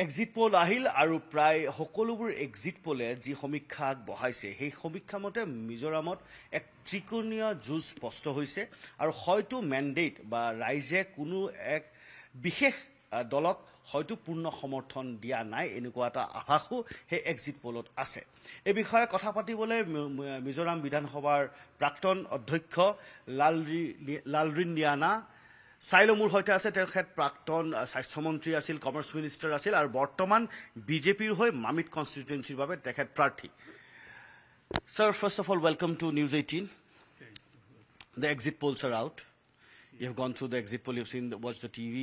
Exit poll ahil aru pray hokolobur exit poll ji homikha bohaise he homikha mote Mizoramot ek trikonia juice posto hoise aru hoyto mandate ba raise kunu ek bishesh dolok hoyto purna samorthon dia nai enukua ta abhasu he exit pollot ase e bishoye kotha pati bole Mizoram bidhan hobar prakton adhyaksha lalrindiana Sailomur hoite ase terkhet prakton Swasthya Montri asil Commerce Minister asil ar bortoman BJP hoy Mamit constituency babe terkhet prarthi. Sir, first of all, welcome to News 18. The exit polls are out. You have gone through the exit poll. You have seen, watched the TV,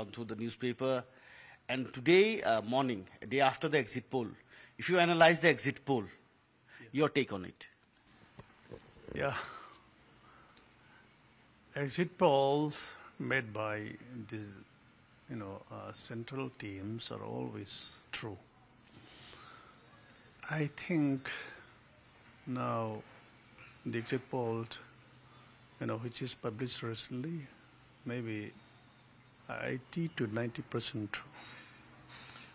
gone through the newspaper, and today morning, a day after the exit poll, if you analyze the exit poll, your take on it. Yeah. Exit polls made by the central teams are always true. I think now the exit poll, which is published recently, maybe 80 to 90% true.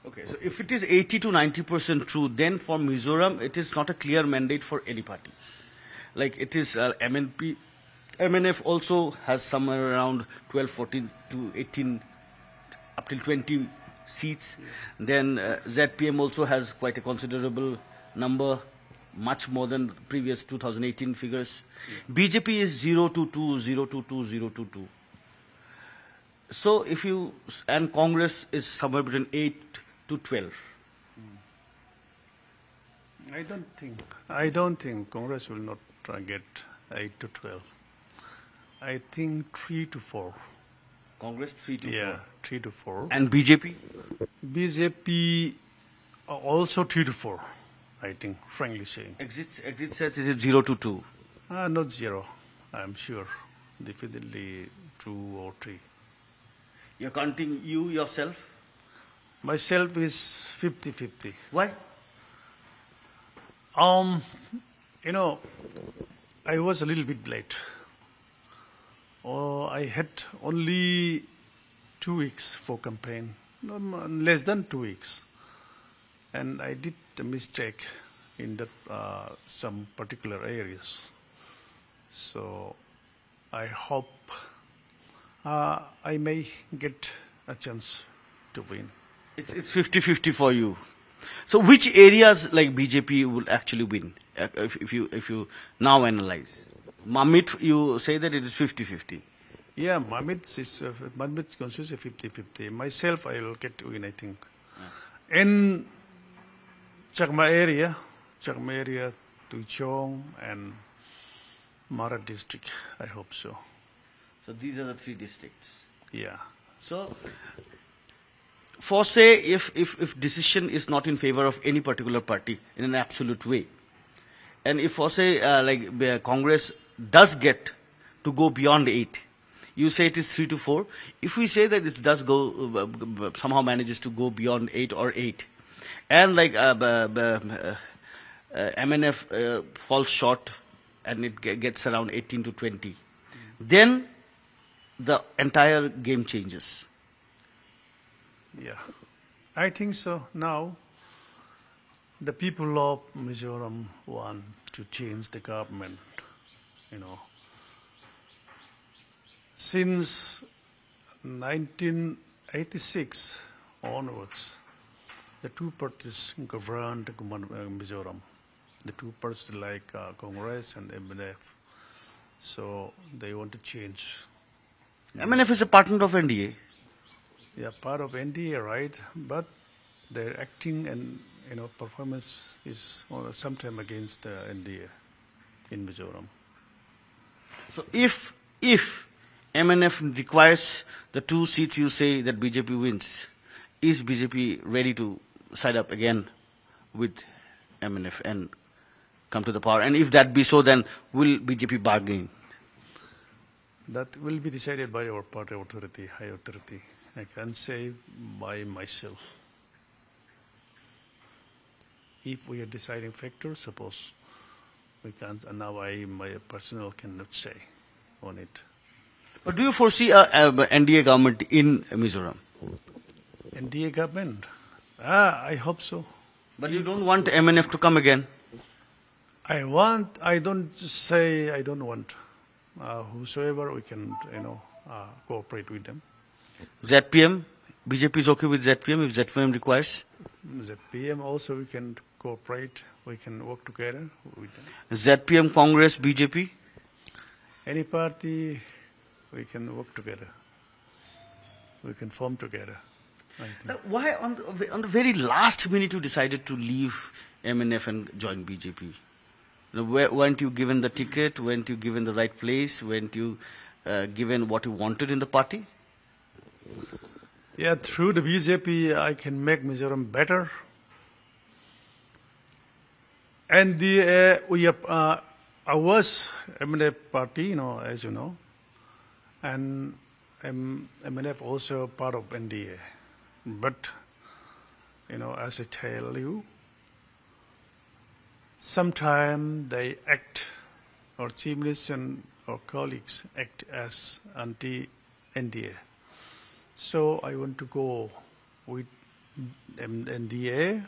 Okay, so if it is 80 to 90% true, then for Mizoram, it is not a clear mandate for any party. Like it is MNF also has somewhere around 12, 14 to 18, up till 20 seats. Yes. Then ZPM also has quite a considerable number, much more than previous 2018 figures. Yes. BJP is 022, 022, 022. So if you, and Congress is somewhere between 8 to 12. I don't think Congress will not get 8 to 12. I think 3 to 4. Congress 3 to 4. Yeah, 3 to 4. And BJP? BJP also 3 to 4. I think, frankly saying. Exit says is it 0 to 2? Not 0. I'm sure, definitely 2 or 3. You're counting you yourself? Myself is 50-50. Why? I was a little bit late. Oh, I had only 2 weeks for campaign, no, less than 2 weeks, and I did a mistake in that, some particular areas. So I hope I may get a chance to win. It's 50-50 for you. So which areas like BJP will actually win if you now analyze? Mamit, you say that it is 50-50. Yeah, Mamit constituency 50-50. Myself, I will get win, I think. Yeah. In Chakma area, Tuchong and Mara district, I hope so. So these are the 3 districts. Yeah. So, for say, if decision is not in favor of any particular party in an absolute way, and if for say, Congress does get to go beyond 8. You say it is 3 to 4. If we say that it does go, somehow manages to go beyond 8 or 8, and like MNF falls short and it gets around 18 to 20, then the entire game changes. Yeah, I think so. Now, the people of Mizoram want to change the government. Since 1986 onwards, the 2 parties governed Mizoram. The 2 parties like Congress and MNF. So they want to change. MNF is a partner of NDA. Yeah, part of NDA, right? But their acting and performance is sometime against the NDA in Mizoram. So if MNF requires the 2 seats, you say that BJP wins. Is BJP ready to side up again with MNF and come to the power? And if that be so, then will BJP bargain? That will be decided by our party authority, high authority. I can't say by myself. If we are deciding factor, suppose we can't, and now my personal cannot say on it. But do you foresee a NDA government in Mizoram? NDA government? I hope so. But you don't want MNF to come again? I don't say I don't want. Whosoever we can, cooperate with them. ZPM? BJP is okay with ZPM if ZPM requires? ZPM also we can cooperate, we can work together with them. ZPM, Congress, BJP? Any party, we can work together. We can form together. I think. Now, why on the very last minute you decided to leave MNF and join BJP? Now, weren't you given the ticket? Weren't you given the right place? Weren't you given what you wanted in the party? Yeah, through the BJP, I can make Mizoram better. And the I was MNF party, as you know, and MNF also part of NDA. But, as I tell you, sometimes they act, or Chief Minister and or colleagues act as anti-NDA. So I want to go with NDA,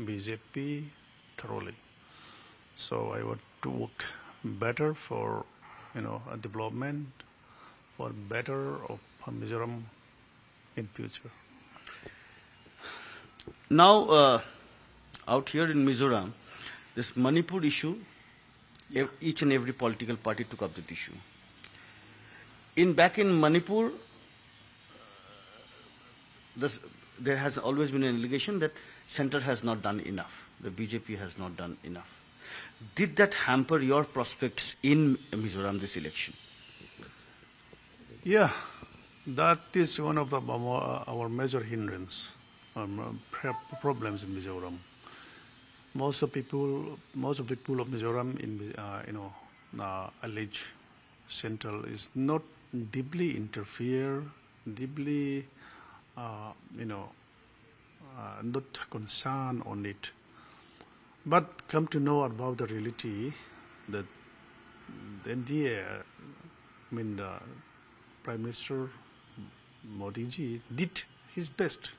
BJP thoroughly. So I want to work better for, development, for better of Mizoram in future. Now, out here in Mizoram, this Manipur issue, each and every political party took up that issue. Back in Manipur, there has always been an allegation that center has not done enough. The BJP has not done enough. Did that hamper your prospects in Mizoram this election? Yeah, that is one of our major hindrance, problems in Mizoram. Most of the people of Mizoram, allege central is not deeply interfere, deeply, not concerned on it. But come to know about the reality that the NDA, the Prime Minister Modi ji did his best.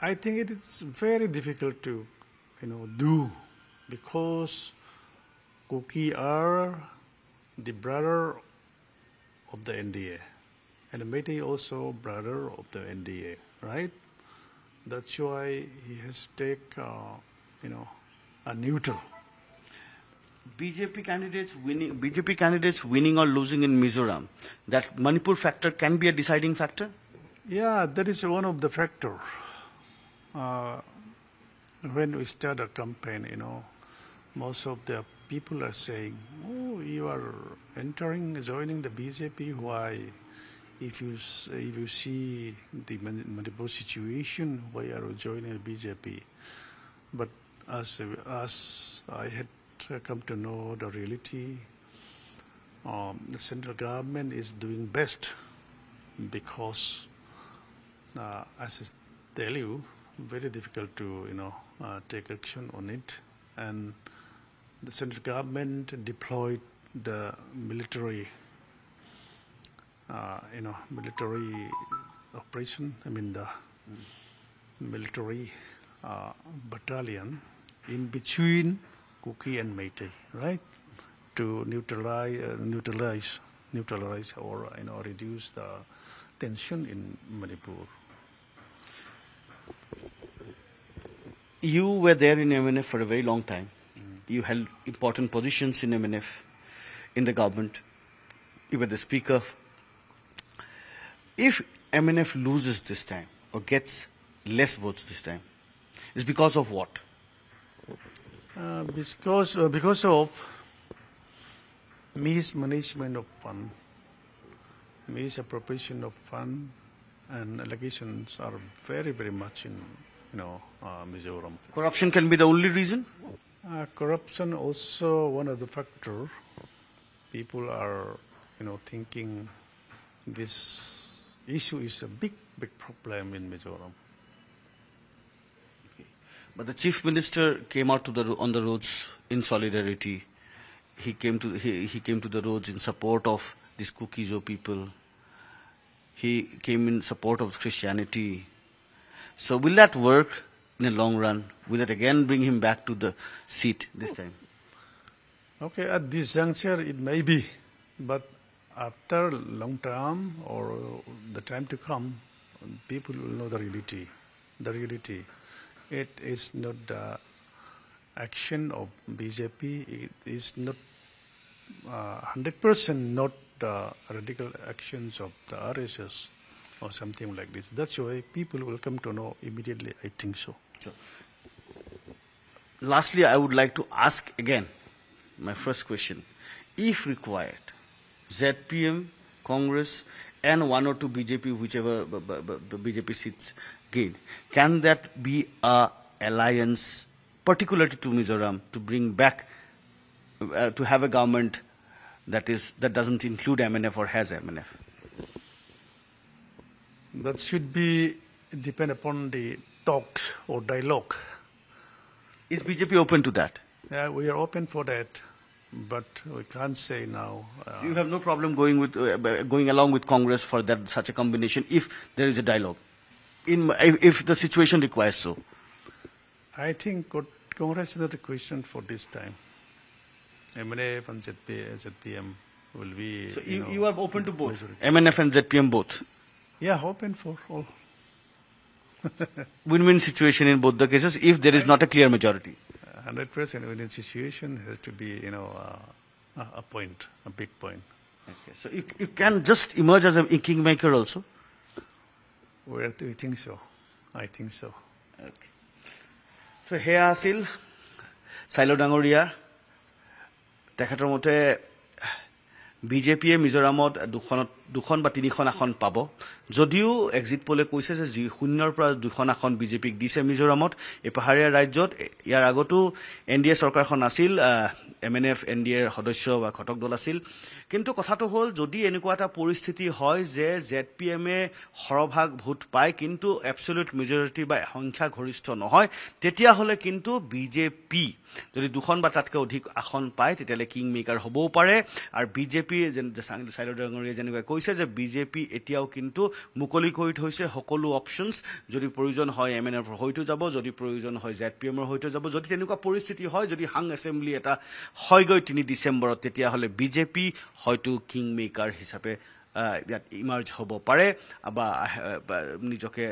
I think it is very difficult to, do, because Kuki are the brother of the NDA, and Meitei also brother of the NDA, right? That's why he has taken, a neutral. BJP candidates winning or losing in Mizoram, that Manipur factor can be a deciding factor? Yeah, that is one of the factors. When we start a campaign, most of the people are saying, oh, you are joining the BJP, why? If you see the Manipur situation, why are you joining the BJP? But as I had come to know the reality, the central government is doing best, because as I tell you, very difficult to take action on it, and the central government deployed the military military operation, the military battalion in between Kuki and Meitei, right, to neutralize or reduce the tension in Manipur. You were there in MNF for a very long time. You held important positions in MNF, in the government. You were the speaker. If MNF loses this time or gets less votes this time, it's because of what? Because of mismanagement of fund, misappropriation of fund, and allegations are very, very much in Mizoram. Corruption can be the only reason? Corruption also one of the factors. People are, thinking this issue is a big, big problem in Mizoram. But the Chief Minister came out on the roads in solidarity. He came to the roads in support of these Kukizo people. He came in support of Christianity. So will that work in the long run? Will it again bring him back to the seat this time? Okay, at this juncture it may be, but after long term or the time to come, people will know the reality. The reality, it is not the action of BJP. It is not 100% not the radical actions of the RSS or something like this. That's why people will come to know immediately. I think so. Sure. Lastly, I would like to ask again my first question. If required, ZPM, Congress, and one or two BJP, whichever BJP seats gain, can that be an alliance, particularly to Mizoram, to bring back, to have a government that doesn't include MNF or has MNF? That should be depend upon the talks or dialogue. Is BJP open to that? Yeah, we are open for that, but we can't say now. So you have no problem going along with Congress for that such a combination if there is a dialogue, if the situation requires so. I think Congress is not a question for this time. MNF and ZPM will be. So you are open to both MNF and ZPM both. Yeah, open for all. Win-win situation in both the cases if there is not a clear majority. 100% win-win situation has to be, a big point. Okay. So you can just emerge as a kingmaker also? Well, we think so. I think so. Okay. So here Asil Sailo Dangoria, Tekhatromote BJP Mizoramot দুখন বা তিনিখন আসন পাব যদিও exit পোলে কৈছে যে শূন্যৰ পৰা দুখন আসন বিজেপিক দিছে মিজোৰামত এই পাহাৰীয়া ৰাজ্যত ইয়াৰ আগতো এনডিএ চৰকাৰখন আছিল এমএনএফ এনডিএৰ সদস্য বা ঘটক দল আছিল কিন্তু কথাটো হ'ল যদি এনেকুৱা এটা পৰিস্থিতি হয় যে জেপিএম এ সৰভাগ ভোট পায় কিন্তু এবসলিউট মেজৰিটি বা সংখ্যা গৰিষ্ঠ নহয় তেতিয়া হলে কিন্তু বিজেপি যদি দুখন বা তাতকৈ অধিক আসন পায় তেতিয়ালে কিং মেকাৰ হ'ব পাৰে আৰু বিজেপি যেন সাইলো ডাঙৰীয়া যেনেকৈ কৈছে যে বিজেপি এতিয়াও কিন্তু মুকলি কৰি থৈছে সকলো অপশনস যদি প্ৰয়োজন হয় এমএনএফ হয়তো যাব যদি প্ৰয়োজন হয় জেপিএম হয়তো যাব যদি এনেকুৱা পৰিস্থিতি হয় যদি হাং এসেম্বলি এটা হয় গৈ 3 ডিসেম্বৰত তেতিয়া হলে বিজেপি হয়তো কিং মেকাৰ হিচাপে ইমার্জ হ'ব পাৰে বা নিজকে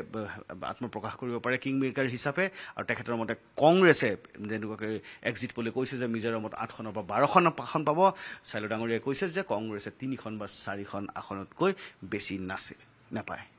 আত্মপ্ৰকাশ কৰিব পাৰে কিং মেকাৰ হিচাপে আৰু তেখেতৰ মতে কংগ্ৰেছে যেনেকৈ এক্সিট পোলে কৈছে যে মিজোৰামত 8খন বা 12খন আসন পাব সাইলো ডাঙৰীয়াই কৈছে যে কংগ্ৰেছে 3খন বা 4খন আসনতকৈ বেছি নাপায়